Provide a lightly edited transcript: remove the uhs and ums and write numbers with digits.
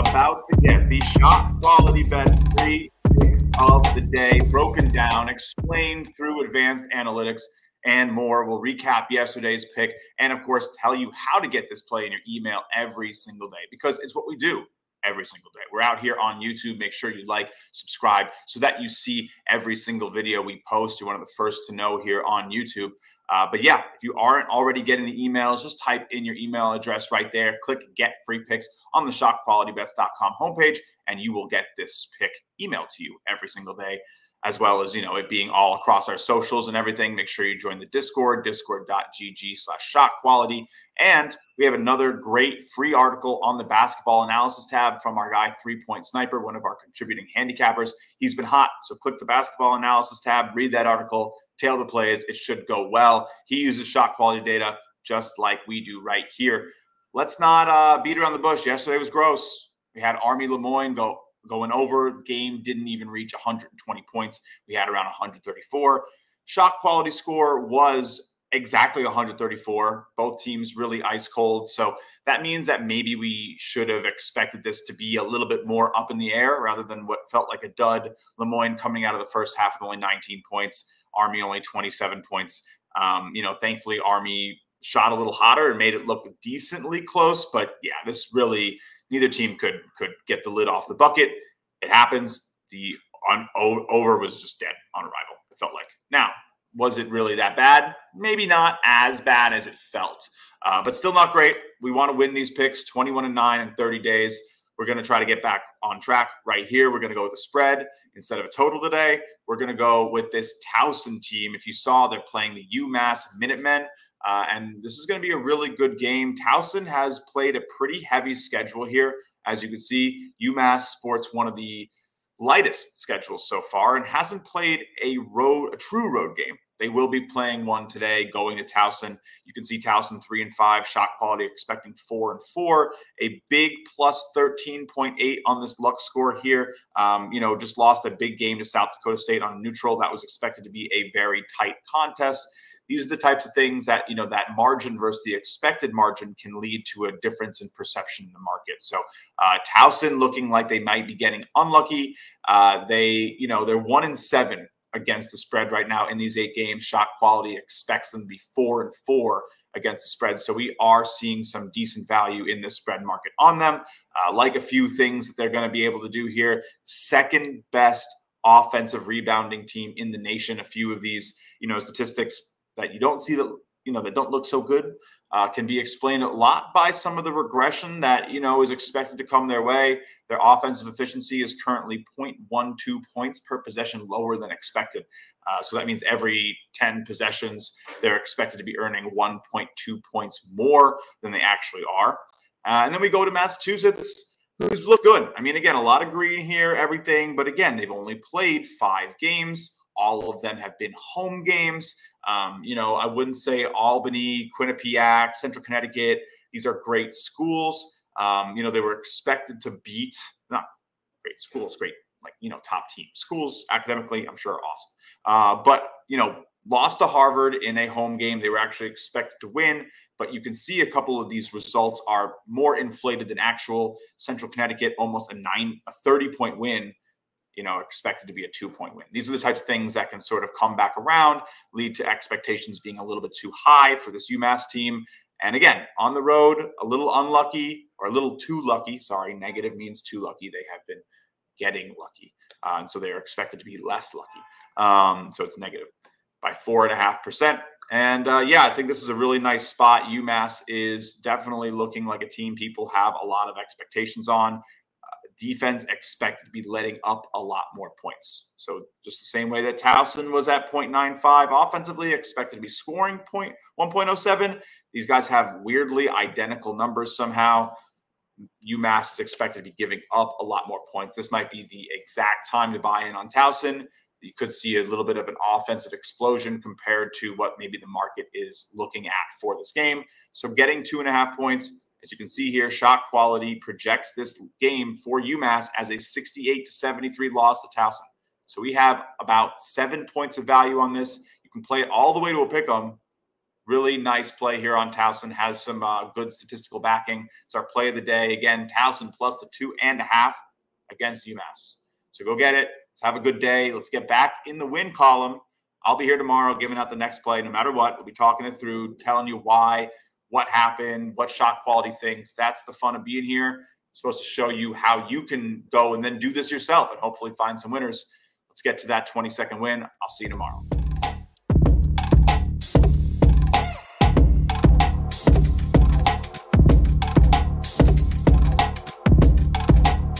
about to get the Shot Quality Bets free pick of the day, broken down, explained through advanced analytics and more. We'll recap yesterday's pick and, of course, tell you how to get this play in your email every single day, because it's what we do every single day. We're out here on YouTube. Make sure you like, subscribe, so that you see every single video we post. You're one of the first to know here on YouTube. But yeah, if you aren't already getting the emails, just type in your email address right there. Click Get Free Picks on the ShotQualityBets.com homepage, and you will get this pick emailed to you every single day, as well as, you know, it being all across our socials and everything. Make sure you join the Discord, discord.gg/shotquality. And we have another great free article on the basketball analysis tab from our guy, 3 Point Sniper, one of our contributing handicappers. He's been hot. So click the basketball analysis tab, read that article, tail the plays. It should go well. He uses shot quality data just like we do right here. Let's not beat around the bush. Yesterday was gross. We had Army LeMoyne going over. Game didn't even reach 120 points. We had around 134. Shot quality score was exactly 134. Both teams really ice cold. So that means that maybe we should have expected this to be a little bit more up in the air rather than what felt like a dud. LeMoyne coming out of the first half with only 19 points. Army only 27 points. You know, thankfully Army shot a little hotter and made it look decently close. But yeah, this really, neither team could get the lid off the bucket. It happens. The over was just dead on arrival, it felt like. Now, was it really that bad? Maybe not as bad as it felt, but still not great. We want to win these picks, 21-9 in 30 days. We're going to try to get back on track right here. We're going to go with the spread instead of a total today. We're going to go with this Towson team. If you saw, they're playing the UMass Minutemen. And this is going to be a really good game. Towson has played a pretty heavy schedule here. As you can see, UMass sports one of the lightest schedules so far and hasn't played a true road game. They will be playing one today, going to Towson. You can see Towson 3-5, shot quality expecting 4-4, a big plus 13.8 on this luck score here. You know, just lost a big game to South Dakota State on neutral. That was expected to be a very tight contest. These are the types of things that, you know, that margin versus the expected margin can lead to a difference in perception in the market. So Towson looking like they might be getting unlucky. They're 1-7 against the spread right now in these 8 games. Shot quality expects them to be 4-4 against the spread. So we are seeing some decent value in this spread market on them. Like a few things that they're going to be able to do here. Second best offensive rebounding team in the nation. A few of these, you know, statistics that you don't see, that, you know, that don't look so good can be explained a lot by some of the regression that, you know, is expected to come their way. Their offensive efficiency is currently 0.12 points per possession lower than expected. So that means every 10 possessions, they're expected to be earning 1.2 points more than they actually are. And then we go to Massachusetts, who's looked good. I mean, again, a lot of green here, everything. But again, they've only played 5 games. All of them have been home games. You know, I wouldn't say Albany, Quinnipiac, Central Connecticut, these are great schools. You know, they were expected to beat, not great schools, great, like, you know, top team schools academically, I'm sure are awesome. But, you know, lost to Harvard in a home game. They were actually expected to win, but you can see a couple of these results are more inflated than actual. Central Connecticut, almost a 30-point win, you know, expected to be a 2-point win. These are the types of things that can sort of come back around, lead to expectations being a little bit too high for this UMass team. And again, on the road, a little unlucky, or a little too lucky. Sorry, negative means too lucky. They have been getting lucky. And so they are expected to be less lucky. So it's negative by 4.5%. And yeah, I think this is a really nice spot. UMass is definitely looking like a team people have a lot of expectations on. Defense expected to be letting up a lot more points. So just the same way that Towson was at 0.95 offensively, expected to be scoring 1.07. These guys have weirdly identical numbers somehow. UMass is expected to be giving up a lot more points. This might be the exact time to buy in on Towson. You could see a little bit of an offensive explosion compared to what maybe the market is looking at for this game. So getting 2.5 points, as you can see here, shot quality projects this game for UMass as a 68-73 loss to Towson. So we have about 7 points of value on this. You can play it all the way to a pick 'em. Really nice play here on Towson, has some good statistical backing. It's our play of the day. Again, Towson plus the 2.5 against UMass. So go get it. Let's have a good day. Let's get back in the win column. I'll be here tomorrow giving out the next play no matter what. We'll be talking it through, telling you why, what happened, what shot quality thinks. That's the fun of being here. It's supposed to show you how you can go and then do this yourself and hopefully find some winners. Let's get to that 20-second win. I'll see you tomorrow.